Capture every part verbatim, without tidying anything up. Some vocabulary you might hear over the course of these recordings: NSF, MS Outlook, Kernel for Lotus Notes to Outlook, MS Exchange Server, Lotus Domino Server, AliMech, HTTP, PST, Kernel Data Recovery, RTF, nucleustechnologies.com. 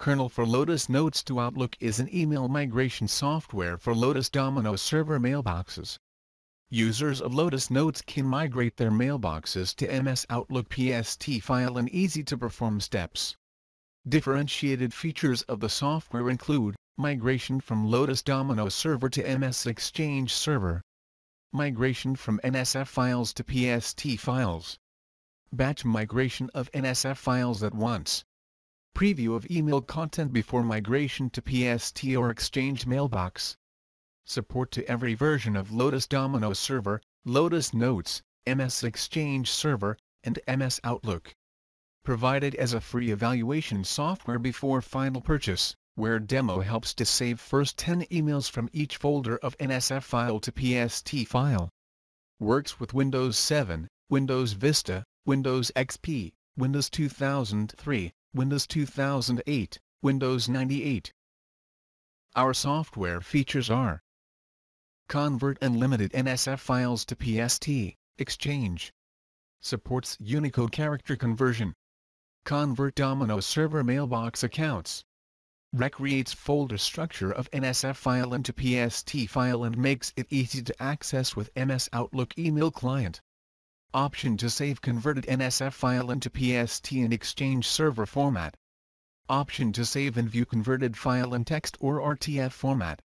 Kernel for Lotus Notes to Outlook is an email migration software for Lotus Domino Server mailboxes. Users of Lotus Notes can migrate their mailboxes to M S Outlook P S T file in easy-to-perform steps. Differentiated features of the software include migration from Lotus Domino Server to M S Exchange Server, migration from N S F files to P S T files, batch migration of N S F files at once, preview of email content before migration to P S T or Exchange mailbox, support to every version of Lotus Domino Server, Lotus Notes, M S Exchange Server, and M S Outlook. Provided as a free evaluation software before final purchase, where demo helps to save first ten emails from each folder of N S F file to P S T file. Works with Windows seven, Windows Vista, Windows X P, Windows two thousand three, Windows two thousand eight, Windows ninety-eight. Our software features are: convert unlimited N S F files to P S T, Exchange. Supports Unicode character conversion. Convert Domino Server mailbox accounts. Recreates folder structure of N S F file into P S T file and makes it easy to access with M S Outlook email client. Option to save converted N S F file into P S T and Exchange server format. Option to save and view converted file in text or R T F format.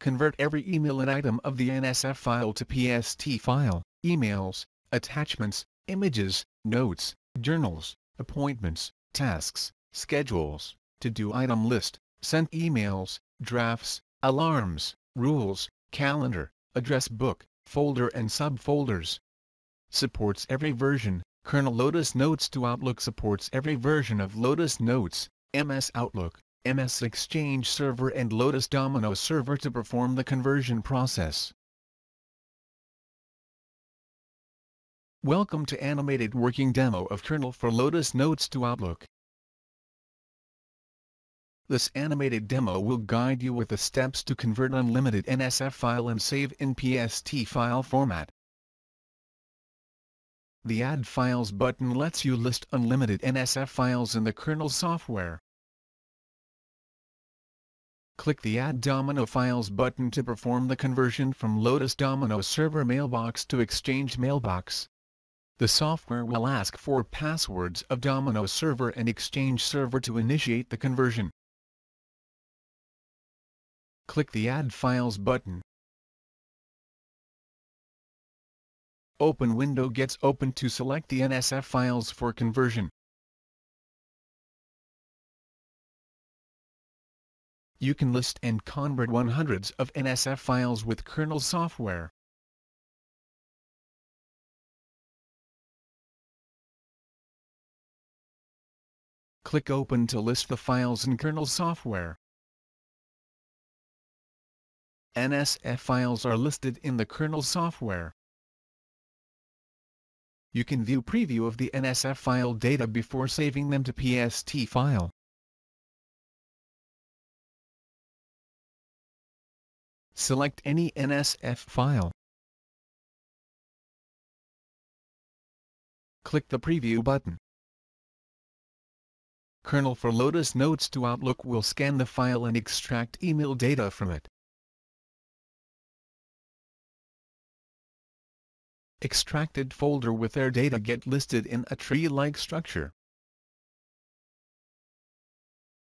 Convert every email and item of the N S F file to P S T file, emails, attachments, images, notes, journals, appointments, tasks, schedules, to-do item list, sent emails, drafts, alarms, rules, calendar, address book, folder and subfolders. Supports every version. Kernel Lotus Notes to Outlook supports every version of Lotus Notes, M S Outlook, M S Exchange Server and Lotus Domino Server to perform the conversion process. Welcome to animated working demo of Kernel for Lotus Notes to Outlook. This animated demo will guide you with the steps to convert unlimited N S F file and save in P S T file format. The Add Files button lets you list unlimited N S F files in the kernel software. Click the Add Domino Files button to perform the conversion from Lotus Domino Server mailbox to Exchange mailbox. The software will ask for passwords of Domino Server and Exchange Server to initiate the conversion. Click the Add Files button. Open window gets opened to select the N S F files for conversion. You can list and convert hundreds of N S F files with kernel software. Click Open to list the files in kernel software. N S F files are listed in the kernel software. You can view preview of the N S F file data before saving them to P S T file. Select any N S F file. Click the Preview button. Kernel for Lotus Notes to Outlook will scan the file and extract email data from it. Extracted folder with their data get listed in a tree-like structure.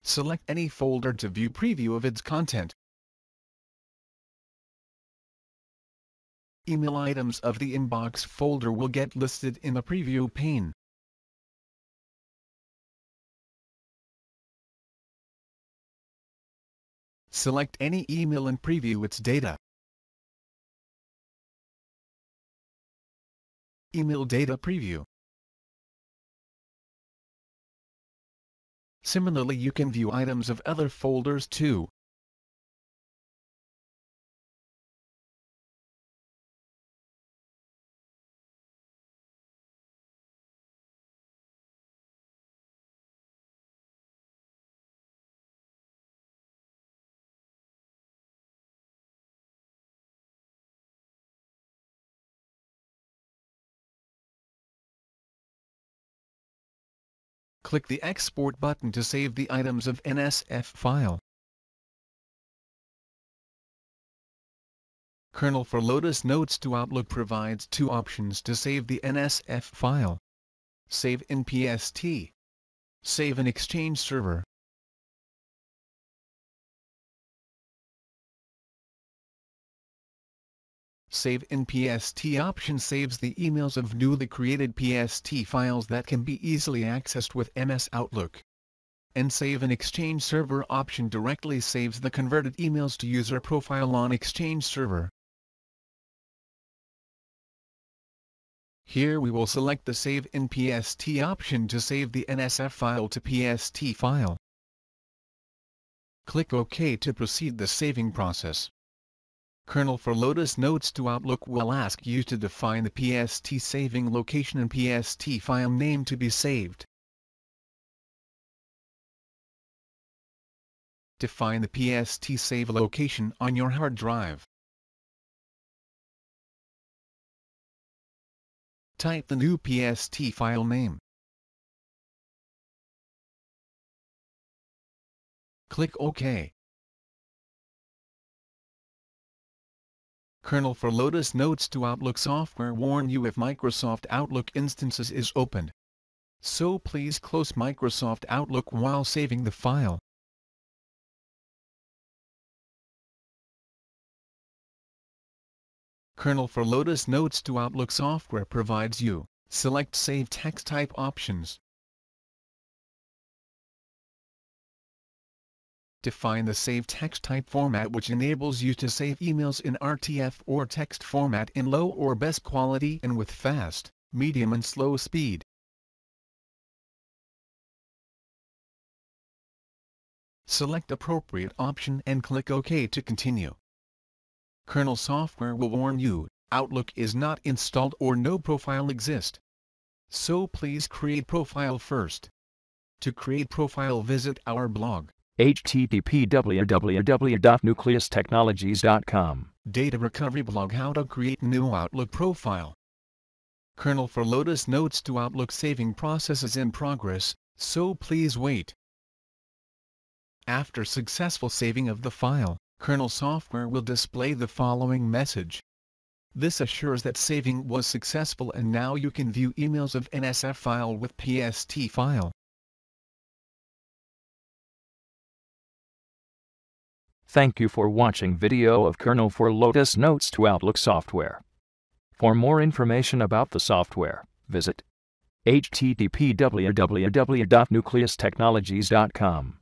Select any folder to view preview of its content. Email items of the inbox folder will get listed in the preview pane. Select any email and preview its data. Email data preview. Similarly, you can view items of other folders too. Click the Export button to save the items of N S F file. Kernel for Lotus Notes to Outlook provides two options to save the N S F file. Save in P S T. Save in Exchange Server. Save in P S T option saves the emails of newly created P S T files that can be easily accessed with M S Outlook. And Save in Exchange Server option directly saves the converted emails to user profile on Exchange Server. Here we will select the Save in P S T option to save the N S F file to P S T file. Click OK to proceed the saving process. Kernel for Lotus Notes to Outlook will ask you to define the P S T saving location and P S T file name to be saved. Define the P S T save location on your hard drive. Type the new P S T file name. Click OK. Kernel for Lotus Notes to Outlook software warn you if Microsoft Outlook instances is opened. So please close Microsoft Outlook while saving the file. Kernel for Lotus Notes to Outlook software provides you, select Save Text Type options. Define the save text type format which enables you to save emails in R T F or text format in low or best quality and with fast, medium and slow speed. Select appropriate option and click OK to continue. Kernel software will warn you, Outlook is not installed or no profile exists. So please create profile first. To create profile visit our blog. H T T P W W W dot nucleus technologies dot com Data Recovery Blog How to Create New Outlook Profile. Kernel for Lotus Notes to Outlook saving process is in progress, so please wait. After successful saving of the file, Kernel software will display the following message. This assures that saving was successful and now you can view emails of N S F file with P S T file. Thank you for watching video of Kernel for Lotus Notes to Outlook software. For more information about the software, visit H T T P W W W dot nucleus technologies dot com.